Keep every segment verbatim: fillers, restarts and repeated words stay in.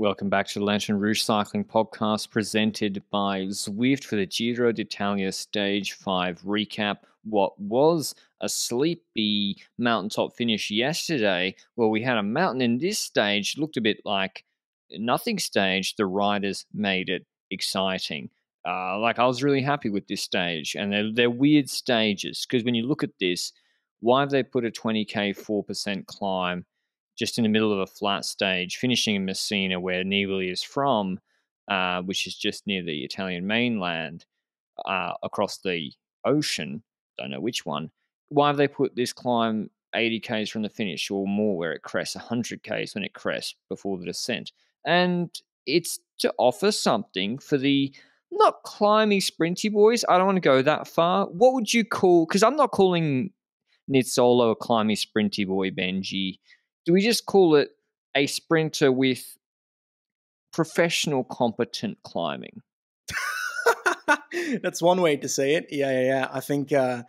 Welcome back to the Lanterne Rouge Cycling Podcast presented by Zwift for the Giro d'Italia Stage five recap. What was a sleepy mountaintop finish yesterday? Well, we had a mountain in this stage, looked a bit like nothing stage. The riders made it exciting. Uh, like I was really happy with this stage, and they're, they're weird stages because when you look at this, why have they put a twenty K four percent climb just in the middle of a flat stage, finishing in Messina, where Nibali is from, uh, which is just near the Italian mainland, uh, across the ocean. Don't know which one. Why have they put this climb eighty Ks from the finish or more, where it crests one hundred Ks when it crests before the descent? And it's to offer something for the not climby, sprinty boys. I don't want to go that far. What would you call? Because I'm not calling Nizzolo a climby, sprinty boy, Benji. Do we just call it a sprinter with professional, competent climbing? That's one way to say it. Yeah, yeah, yeah. I think uh,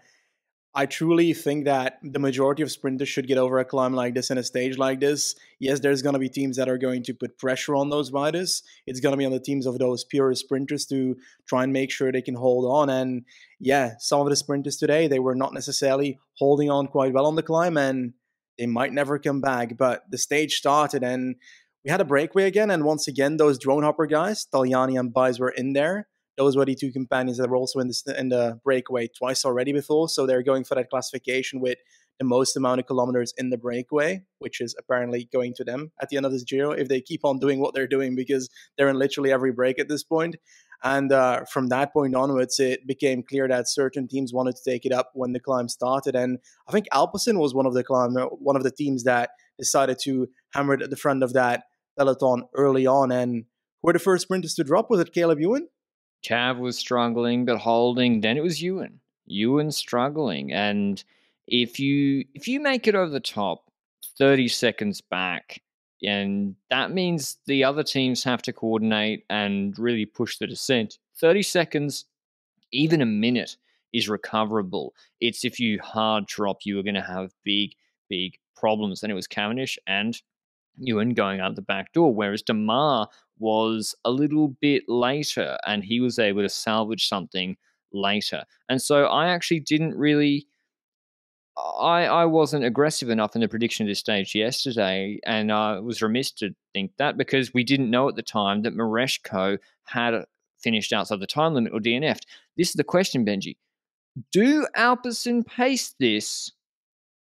I truly think that the majority of sprinters should get over a climb like this and a stage like this. Yes, there's going to be teams that are going to put pressure on those riders. It's going to be on the teams of those pure sprinters to try and make sure they can hold on. And yeah, some of the sprinters today, they were not necessarily holding on quite well on the climb, and they might never come back. But the stage started and we had a breakaway again. And once again, those drone hopper guys, Tagliani and Baez, were in there. Those were the two companions that were also in the, in the breakaway twice already before. So they're going for that classification with the most amount of kilometers in the breakaway, which is apparently going to them at the end of this Giro if they keep on doing what they're doing, because they're in literally every break at this point. And uh, from that point onwards, it became clear that certain teams wanted to take it up when the climb started. And I think Alpecin was one of the climb, one of the teams that decided to hammer it at the front of that peloton early on. And who were the first sprinters to drop? Was it Caleb Ewan? Cav was struggling but holding. Then it was Ewan. Ewan struggling. And if you if you make it over the top, thirty seconds back, and that means the other teams have to coordinate and really push the descent. thirty seconds, even a minute, is recoverable. It's if you hard drop, you are going to have big, big problems. And it was Cavendish and Ewan going out the back door, whereas Demare was a little bit later and he was able to salvage something later. And so I actually didn't really... I, I wasn't aggressive enough in the prediction of this stage yesterday, and I was remiss to think that, because we didn't know at the time that Mareczko had finished outside the time limit or D N F'd. This is the question, Benji. Do Alpecin pace this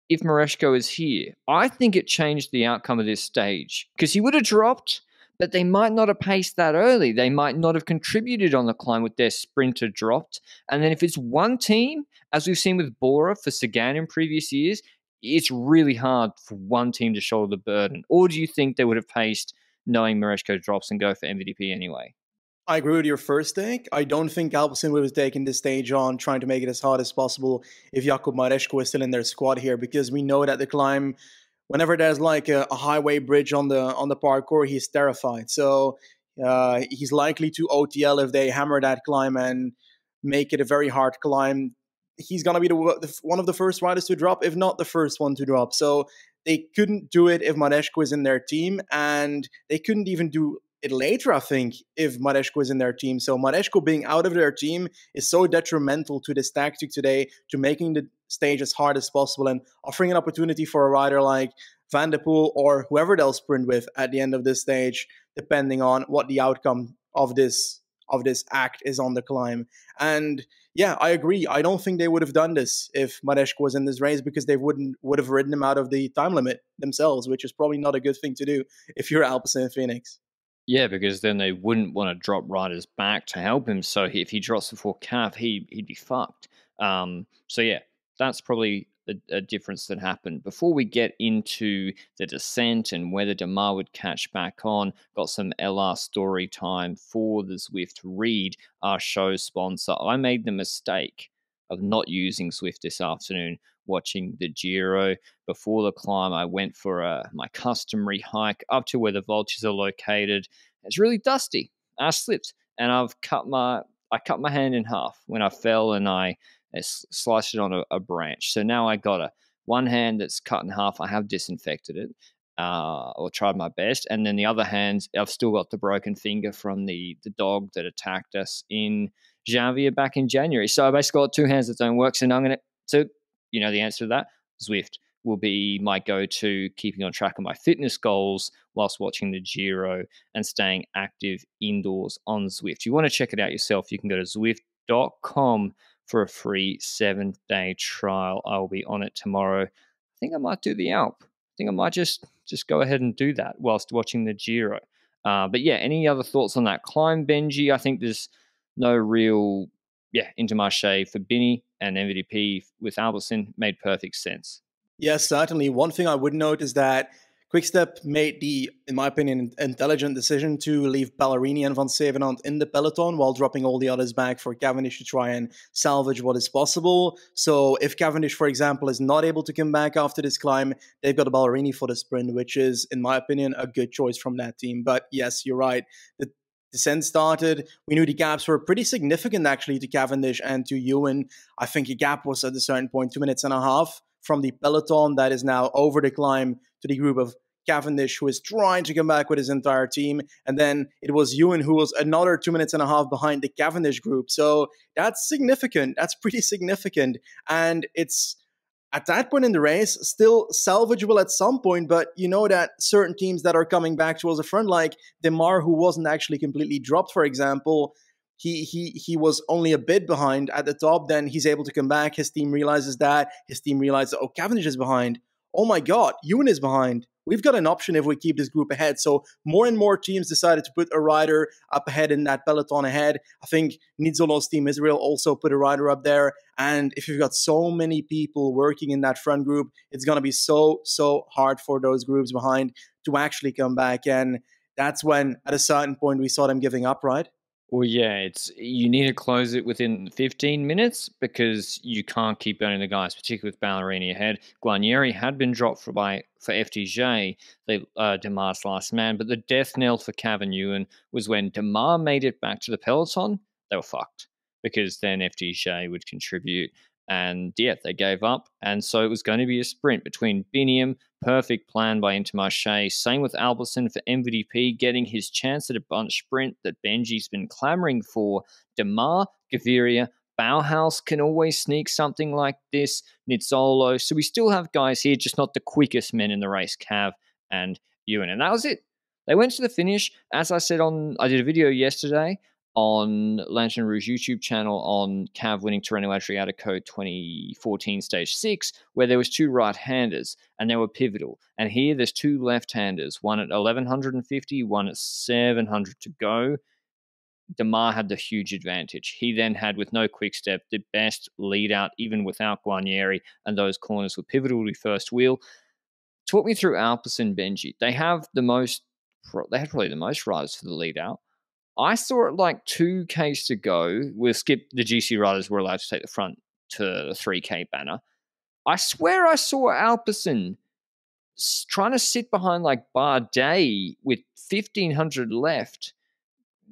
if Mareczko is here? I think it changed the outcome of this stage, because he would have dropped, but they might not have paced that early. They might not have contributed on the climb with their sprinter dropped. And then if it's one team, as we've seen with Bora for Sagan in previous years, it's really hard for one team to shoulder the burden. Or do you think they would have paced knowing Mareczko drops and go for M V D P anyway? I agree with your first take. I don't think Alpecin would have taken this stage on, trying to make it as hard as possible if Jakub Mareczko is still in their squad here, because we know that the climb... whenever there's like a, a highway bridge on the on the parkour, he's terrified. So uh, he's likely to O T L if they hammer that climb and make it a very hard climb. He's going to be the, the, one of the first riders to drop, if not the first one to drop. So they couldn't do it if Mareczko is in their team, and they couldn't even do it later, I think, if Mareczko is in their team. So Mareczko being out of their team is so detrimental to this tactic today, to making the stage as hard as possible and offering an opportunity for a rider like Van der Poel or whoever they'll sprint with at the end of this stage, depending on what the outcome of this of this act is on the climb. And yeah, I agree. I don't think they would have done this if Mareczko was in this race, because they wouldn't would have ridden him out of the time limit themselves, which is probably not a good thing to do if you're Alpecin-Fenix. Yeah, because then they wouldn't want to drop riders back to help him. So if he drops before Calf, he, he'd be fucked. Um, so yeah, that's probably a, a difference that happened. Before we get into the descent and whether Demare would catch back on, got some L R story time for the Zwift read, our show sponsor. I made the mistake of not using Zwift this afternoon watching the Giro. Before the climb, I went for a, my customary hike up to where the vultures are located. It's really dusty. I slipped, and I've cut my I cut my hand in half when I fell, and I sliced it on a, a branch. So now I got a one hand that's cut in half. I have disinfected it, uh, or tried my best. And then the other hand, I've still got the broken finger from the the dog that attacked us in Janvier back in January. So I basically got two hands that don't work. So now I'm going to, you know, the answer to that, Zwift will be my go-to, keeping on track of my fitness goals whilst watching the Giro and staying active indoors on Zwift. If you want to check it out yourself, you can go to Zwift dot com for a free seven-day trial. I will be on it tomorrow. I think I might do the Alp. I think I might just, just go ahead and do that whilst watching the Giro. Uh, but yeah, any other thoughts on that climb, Benji? I think there's no real, yeah, Intermarché for Binny and M V D P with Alpecin made perfect sense. Yes, certainly. One thing I would note is that Quickstep made the, in my opinion, intelligent decision to leave Ballerini and Van Zevenant in the peloton while dropping all the others back for Cavendish to try and salvage what is possible. So if Cavendish, for example, is not able to come back after this climb, they've got a Ballerini for the sprint, which is, in my opinion, a good choice from that team. But yes, you're right. The descent started. We knew the gaps were pretty significant, actually, to Cavendish and to Ewan. I think a gap was at a certain point two minutes and a half from the peloton that is now over the climb to the group of Cavendish, who is trying to come back with his entire team. And then it was Ewan, who was another two minutes and a half behind the Cavendish group. So that's significant. That's pretty significant. And it's, at that point in the race, still salvageable at some point, but you know that certain teams that are coming back towards the front, like Demare, who wasn't actually completely dropped, for example, He he he was only a bit behind at the top. Then he's able to come back. His team realizes that. His team realizes, oh, Cavendish is behind. Oh my God, Ewan is behind. We've got an option if we keep this group ahead. So more and more teams decided to put a rider up ahead in that peloton ahead. I think Nizzolo's team, Israel, also put a rider up there. And if you've got so many people working in that front group, it's going to be so, so hard for those groups behind to actually come back. And that's when, at a certain point, we saw them giving up, right? Well, yeah, it's you need to close it within fifteen minutes because you can't keep burning the guys, particularly with Ballerini ahead. Guarnieri had been dropped for by for F D J, the, uh, Demare's last man, but the death knell for Cavan Ewan was when Demare made it back to the peloton, they were fucked because then F D J would contribute. And yeah, they gave up. And so it was going to be a sprint between Biniam, perfect plan by Intermarché. Same with Alpecin for M V D P, getting his chance at a bunch sprint that Benji's been clamoring for. Demare, Gaviria, Bauhaus can always sneak something like this. Nizzolo. So we still have guys here, just not the quickest men in the race, Cav and Ewan. And that was it. They went to the finish. As I said, on, I did a video yesterday on Lanterne Rouge YouTube channel on Cav winning Tirreno Adriatico twenty fourteen stage six, where there was two right-handers and they were pivotal. And here there's two left-handers, one at eleven fifty, one at seven hundred to go. Demare had the huge advantage. He then had, with no quick step, the best lead out, even without Guarnieri, and those corners were pivotal to first wheel. Talk me through Alpecin, Benji. They have the most, they had probably the most riders for the lead out. I saw it like two Ks to go. We'll skip the G C riders were allowed to take the front to the three K banner. I swear I saw Alpecin trying to sit behind like Bardet with fifteen hundred left.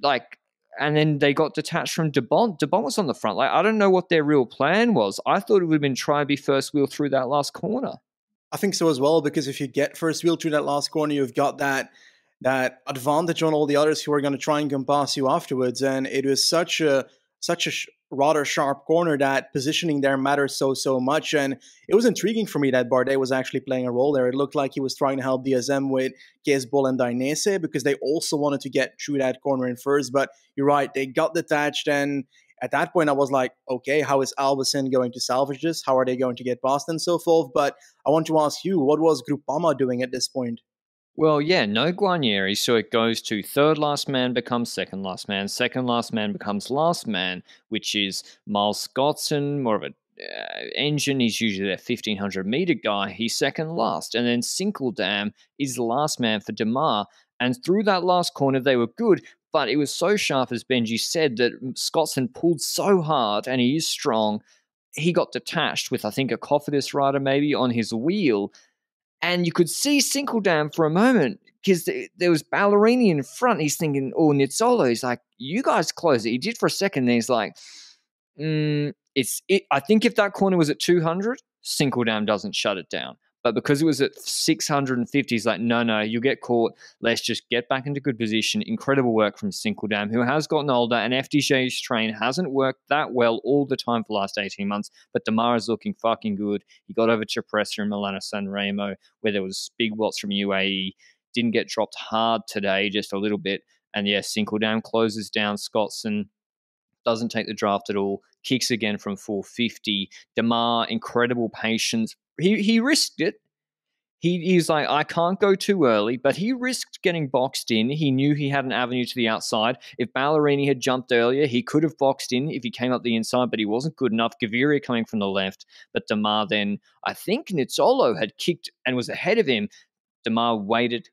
Like, and then they got detached from Debont. Debont was on the front. Like, I don't know what their real plan was. I thought it would have been try to be first wheel through that last corner. I think so as well, because if you get first wheel through that last corner, you've got that that advantage on all the others who are going to try and come past you afterwards. And it was such a such a sh rather sharp corner that positioning there matters so, so much. And it was intriguing for me that Bardet was actually playing a role there. It looked like he was trying to help D S M with Kesbol and Dainese because they also wanted to get through that corner in first. But you're right, they got detached. And at that point, I was like, okay, how is Alpecin going to salvage this? How are they going to get past and so forth? But I want to ask you, what was Groupama doing at this point? Well, yeah, no Guarnieri, so it goes to third last man becomes second last man, second last man becomes last man, which is Miles Scotson, more of an uh, engine. He's usually their fifteen hundred meter guy. He's second last. And then Sinkledam is last man for Demare. And through that last corner, they were good, but it was so sharp, as Benji said, that Scotson pulled so hard, and he is strong. He got detached with, I think, a Cofidis rider maybe on his wheel. And you could see Sinkledam for a moment because th there was Ballerini in front. He's thinking, oh, Nizzolo. He's like, you guys close it. He did for a second. And he's like, mm, it's. It. I think if that corner was at two hundred, Sinkledam doesn't shut it down. But because it was at six hundred fifty, he's like, no, no, you'll get caught. Let's just get back into good position. Incredible work from Sinkledam, who has gotten older, and F D J's train hasn't worked that well all the time for the last eighteen months. But Demare is looking fucking good. He got over Cipressa in Milano Sanremo, where there was big watts from U A E. Didn't get dropped hard today, just a little bit. And yes, yeah, Sinkledam closes down Scotson. Doesn't take the draft at all. Kicks again from four fifty. Demare, incredible patience. He he risked it. He, he's like, I can't go too early, but he risked getting boxed in. He knew he had an avenue to the outside. If Ballerini had jumped earlier, he could have boxed in if he came up the inside, but he wasn't good enough. Gaviria coming from the left, but Demare then, I think Nizzolo had kicked and was ahead of him. Demare waited,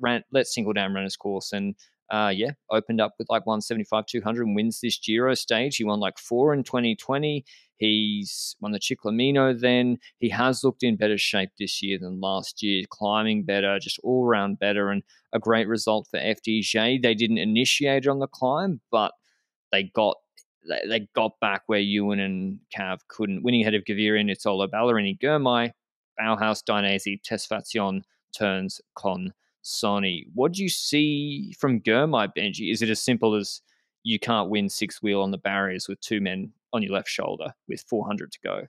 ran, let Sinkledam run his course, and Uh, yeah, opened up with like one seventy-five, two hundred and wins this Giro stage. He won like four in twenty twenty. He's won the Ciclamino then. He has looked in better shape this year than last year, climbing better, just all around better, and a great result for F D J. They didn't initiate on the climb, but they got they, they got back where Ewan and Cav couldn't. Winning ahead of Gaviria, Nizzolo, Ballerini, Girmay, Bauhaus, Dainese, Tesfazion, Turns, Con, Sonny. What do you see from Girmay, Benji? Is it as simple as you can't win six wheel on the barriers with two men on your left shoulder with four hundred to go?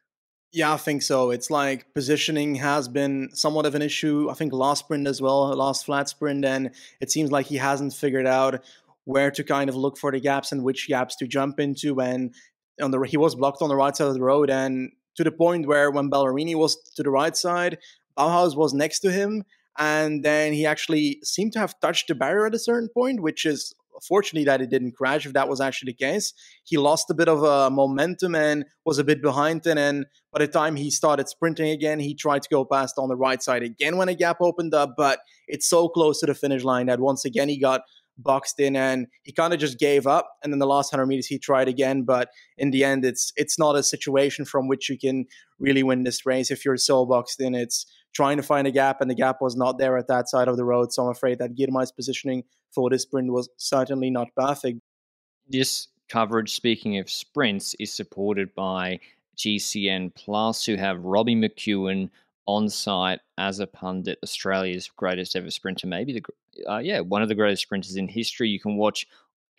Yeah, I think so. It's like positioning has been somewhat of an issue. I think last sprint as well, last flat sprint, and it seems like he hasn't figured out where to kind of look for the gaps and which gaps to jump into. And on the he was blocked on the right side of the road, and to the point where when Ballerini was to the right side, Bauhaus was next to him. And then he actually seemed to have touched the barrier at a certain point, which is fortunately that it didn't crash. If that was actually the case, he lost a bit of uh, momentum and was a bit behind. And then by the time he started sprinting again, he tried to go past on the right side again when a gap opened up. But it's so close to the finish line that once again he got boxed in, and he kind of just gave up. And then the last one hundred meters he tried again, but in the end it's it's not a situation from which you can really win this race if you're so boxed in. It's trying to find a gap, and the gap was not there at that side of the road. So I'm afraid that Girmay's positioning for this sprint was certainly not perfect. This coverage, speaking of sprints, is supported by G C N Plus, who have Robbie McEwen on site as a pundit, Australia's greatest ever sprinter, maybe the uh, yeah one of the greatest sprinters in history. You can watch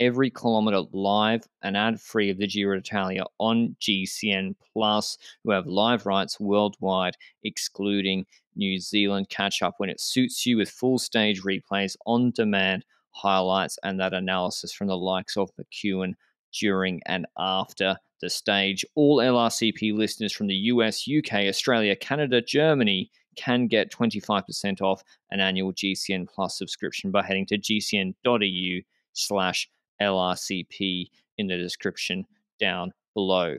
every kilometre live and ad-free of the Giro d'Italia on G C N Plus, who have live rights worldwide, excluding New Zealand. Catch up when it suits you with full stage replays, on-demand highlights, and that analysis from the likes of McEwen during and after the stage. All L R C P listeners from the U S, U K, Australia, Canada, Germany can get twenty-five percent off an annual G C N Plus subscription by heading to gcn.eu slash L R C P in the description down below.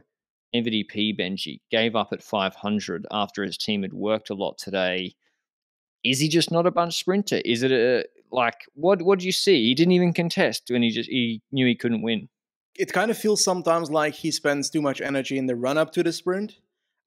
M V D P, Benji, gave up at five hundred after his team had worked a lot today. Is he just not a bunch sprinter? Is it a, like, what What do you see? He didn't even contest when he just he knew he couldn't win. It kind of feels sometimes like he spends too much energy in the run-up to the sprint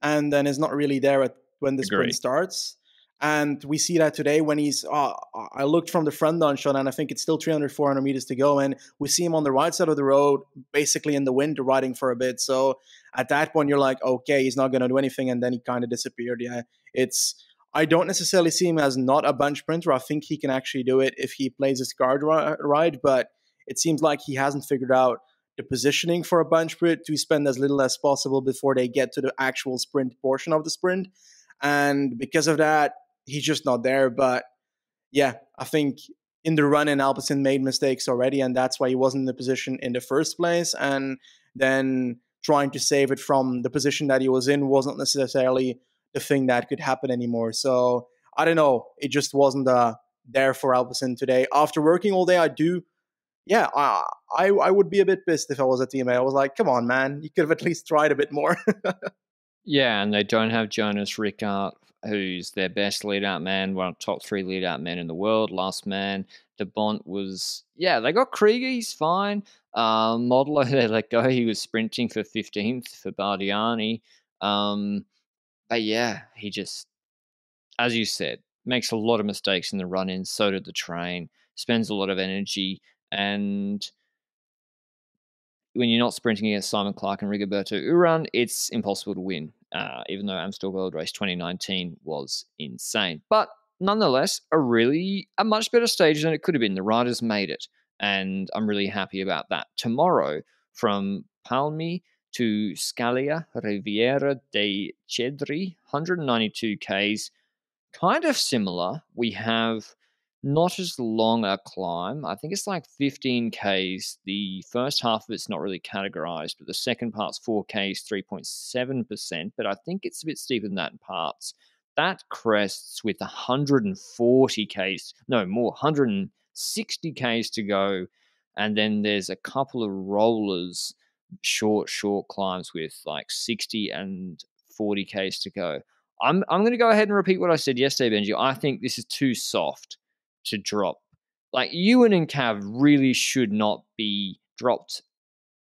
and then is not really there at when the Agree. sprint starts. And we see that today when he's, oh, I looked from the front down shot, and I think it's still three hundred, four hundred meters to go. And we see him on the right side of the road, basically in the wind, riding for a bit. So at that point, you're like, okay, he's not going to do anything. And then he kind of disappeared. Yeah, it's, I don't necessarily see him as not a bunch sprinter. I think he can actually do it if he plays his card right. But it seems like he hasn't figured out the positioning for a bunch sprint to spend as little as possible before they get to the actual sprint portion of the sprint. And because of that, he's just not there. But yeah, I think in the run-in, Alpecin made mistakes already, and that's why he wasn't in the position in the first place. And then trying to save it from the position that he was in wasn't necessarily the thing that could happen anymore. So I don't know. It just wasn't uh, there for Alpecin today. After working all day, I do. Yeah, I, I I would be a bit pissed if I was a teammate. I was like, come on, man, you could have at least tried a bit more. Yeah, and they don't have Jonas Rickard, who's their best lead-out man, one of the top three lead-out men in the world, last man. De Bont was, yeah, they got Krieger, he's fine. Uh, Modelo, they let go, he was sprinting for fifteenth for Bardiani. Um, but yeah, he just, as you said, makes a lot of mistakes in the run-in, so did the train, spends a lot of energy, and when you're not sprinting against Simon Clark and Rigoberto Urán, it's impossible to win. uh, even though Amstel Gold Race twenty nineteen was insane. But nonetheless, a really a much better stage than it could have been. The riders made it, and I'm really happy about that. Tomorrow, from Palmi to Scalia, Riviera dei Cedri, one hundred ninety-two kays, kind of similar. We have not as long a climb. I think it's like fifteen kays. The first half of it's not really categorized, but the second part's four kays, three point seven percent. But I think it's a bit steeper than that in parts. That crests with one hundred forty kays, no more, one hundred sixty kays to go. And then there's a couple of rollers, short, short climbs with like sixty and forty kays to go. I'm I'm going to go ahead and repeat what I said yesterday, Benji. I think this is too soft to drop. Like, Ewan and Cav really should not be dropped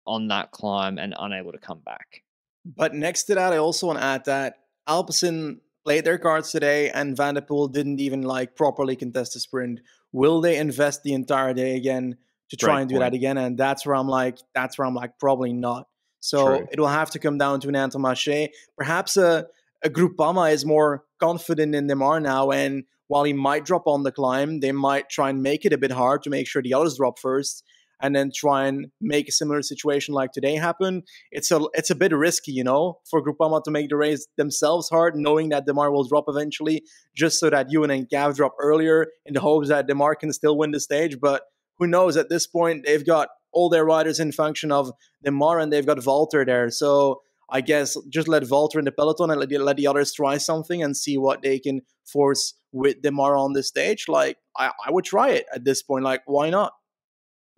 on that climb and unable to come back. But next to that, I also want to add that Alpecin played their cards today, and Van der Poel didn't even like properly contest the sprint. Will they invest the entire day again to try Great and do point. that again? And that's where I'm like, that's where I'm like, probably not. So True. It will have to come down to an Intermarché. Perhaps a, a Groupama is more confident in Demare now, and while he might drop on the climb, they might try and make it a bit hard to make sure the others drop first, and then try and make a similar situation like today happen. It's a it's a bit risky, you know, for Groupama to make the race themselves hard, knowing that Demare will drop eventually, just so that Ewan and Cav drop earlier in the hopes that Demare can still win the stage. But who knows? At this point, they've got all their riders in function of Demare, and they've got Valter there. So I guess just let Valter in the peloton and let the, let the others try something and see what they can force with Demare on the stage. Like, I, I would try it at this point. Like, why not?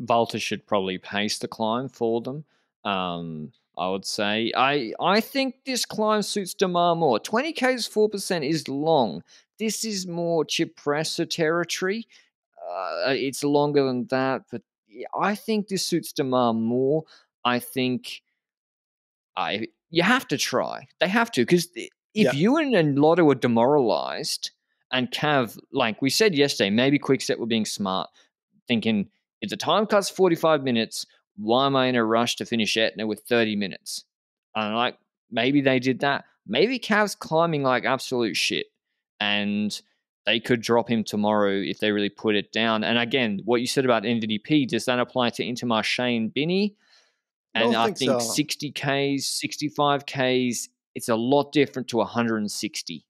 Valter should probably pace the climb for them. Um, I would say I I think this climb suits Demare more. twenty kays, four percent is long. This is more Cipressa territory. Uh, it's longer than that, but I think this suits Demare more. I think I you have to try. They have to, because if yeah. Ewan and Lotto are demoralized, and Cav, like we said yesterday, maybe Quickstep were being smart, thinking, if the time cuts forty-five minutes, why am I in a rush to finish Etna with thirty minutes? And like, maybe they did that. Maybe Cav's climbing like absolute shit, and they could drop him tomorrow if they really put it down. And again, what you said about N V D P, does that apply to Intermarché and Binny? And I think, I think so. sixty kays, sixty-five kays, it's a lot different to one hundred sixty.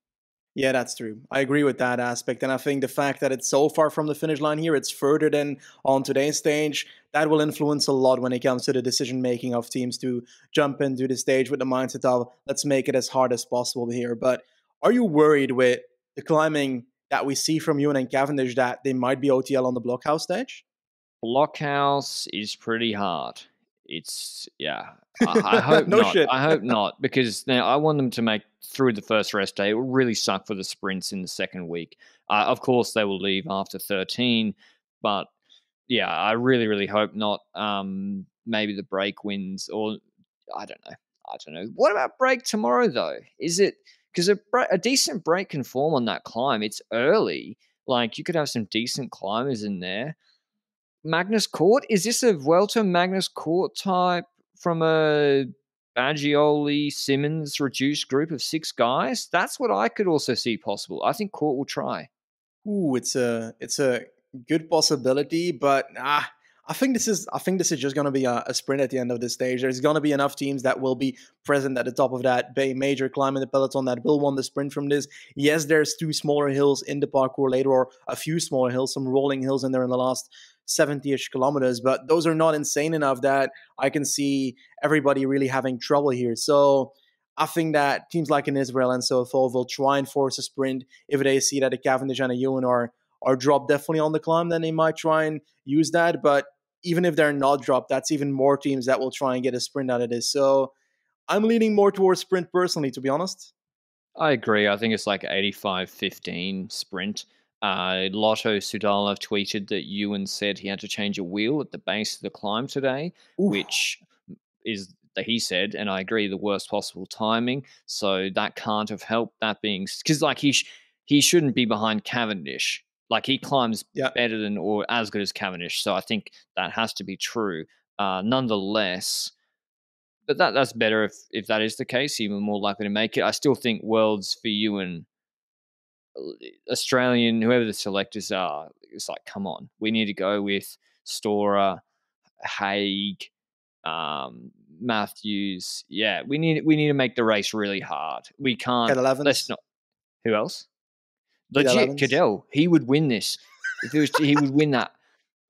Yeah, that's true. I agree with that aspect. And I think the fact that it's so far from the finish line here, it's further than on today's stage, that will influence a lot when it comes to the decision-making of teams to jump into the stage with the mindset of, let's make it as hard as possible here. But are you worried with the climbing that we see from Ewan and Cavendish that they might be O T L on the Blockhouse stage? Blockhouse is pretty hard. It's, yeah, I, I hope no not. Shit. I hope not, because now I want them to make through the first rest day. It will really suck for the sprints in the second week. Uh, of course, they will leave after thirteen, but yeah, I really, really hope not. Um, maybe the break wins, or I don't know. I don't know. What about break tomorrow, though? Is it because a, a decent break can form on that climb? It's early. Like, you could have some decent climbers in there. Magnus Cort? Is this a Vuelta Magnus Cort type from a Baggioli Simmons reduced group of six guys? That's what I could also see possible. I think Cort will try. Ooh, it's a it's a good possibility, but ah, I think this is I think this is just going to be a, a sprint at the end of this stage. There's going to be enough teams that will be present at the top of that Bay major climb in the peloton that will win the sprint from this. Yes, there's two smaller hills in the parkour later, or a few smaller hills, some rolling hills in there in the last seventy-ish kilometers, but those are not insane enough that I can see everybody really having trouble here. So I think that teams like in Israel and so forth will try and force a sprint. If they see that a Cavendish and a Ewan are, are dropped definitely on the climb, then they might try and use that. But even if they're not dropped, that's even more teams that will try and get a sprint out of this. So I'm leaning more towards sprint personally, to be honest. I agree. I think it's like eighty-five fifteen sprint. Uh, Lotto Sudala tweeted that Ewan said he had to change a wheel at the base of the climb today, Ooh. which is, he said, and I agree, the worst possible timing. So that can't have helped, that being, because like he sh he shouldn't be behind Cavendish. Like, he climbs yep. better than or as good as Cavendish. So I think that has to be true. Uh, nonetheless, But that that's better if, if that is the case, even more likely to make it. I still think Worlds for you and Australian, whoever the selectors are, it's like, come on. We need to go with Stora, Haig, um, Matthews. Yeah, we need we need to make the race really hard. We can't. Cadell-Evans. Let's not. Who else? Legit, Cadell. He would win this. If it was, he would win that.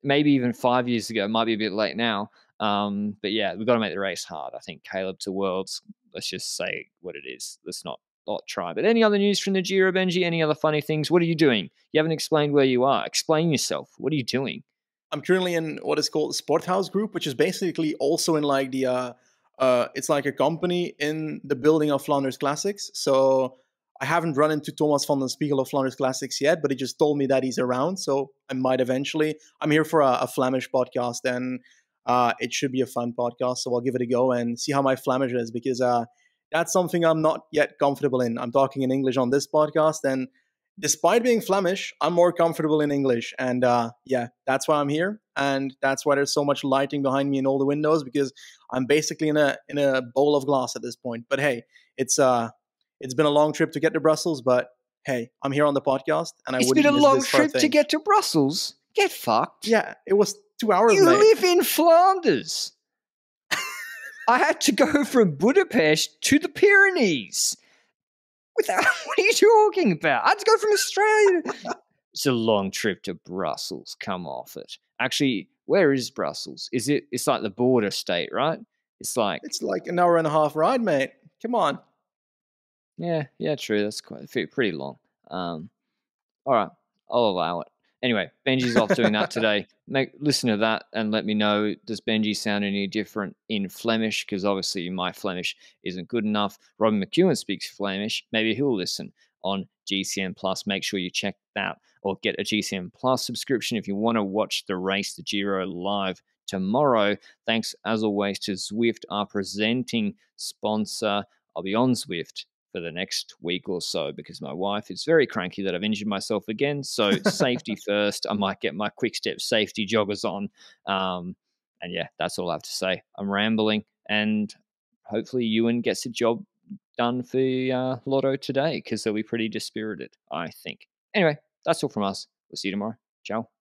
Maybe even five years ago. It might be a bit late now. Um, but yeah, we've got to make the race hard. I think Caleb to Worlds, let's just say what it is. Let's not, not try. But any other news from the Giro, Benji? Any other funny things? What are you doing? You haven't explained where you are. Explain yourself. What are you doing? I'm currently in what is called the Sporthouse Group, which is basically also in like the, uh, uh, it's like a company in the building of Flanders Classics. So I haven't run into Thomas van den Spiegel of Flanders Classics yet, but he just told me that he's around. So I might eventually. I'm here for a, a Flemish podcast, and Uh, it should be a fun podcast, so I'll give it a go and see how my Flemish is, because uh, that's something I'm not yet comfortable in. I'm talking in English on this podcast, and despite being Flemish, I'm more comfortable in English. And uh, yeah, that's why I'm here, and that's why there's so much lighting behind me in all the windows, because I'm basically in a in a bowl of glass at this point. But hey, it's uh, it's been a long trip to get to Brussels, but hey, I'm here on the podcast, and I wouldn't miss this for a thing. It's been a long trip to get to Brussels. Get fucked. Yeah, it was. Two hours you late. Live in Flanders. I had to go from Budapest to the Pyrenees. Without, what are you talking about? I had to go from Australia. It's a long trip to Brussels. Come off it. Actually, where is Brussels? Is it? It's like the border state, right? It's like it's like an hour and a half ride, mate. Come on. Yeah, yeah, true. That's quite pretty long. Um, all right, I'll allow it. Anyway, Benji's off doing that today. Make, listen to that and let me know, does Benji sound any different in Flemish? Because obviously my Flemish isn't good enough. Robbie McEwen speaks Flemish. Maybe he'll listen on G C N Plus. Make sure you check that or get a G C N Plus subscription if you want to watch the race, the Giro, live tomorrow. Thanks, as always, to Zwift, our presenting sponsor. I'll be on Zwift for the next week or so, because my wife is very cranky that I've injured myself again. So safety first. I might get my Quickstep safety joggers on. Um, and yeah, that's all I have to say. I'm rambling, and hopefully Ewan gets the job done for uh, Lotto today, because they'll be pretty dispirited, I think. Anyway, that's all from us. We'll see you tomorrow. Ciao.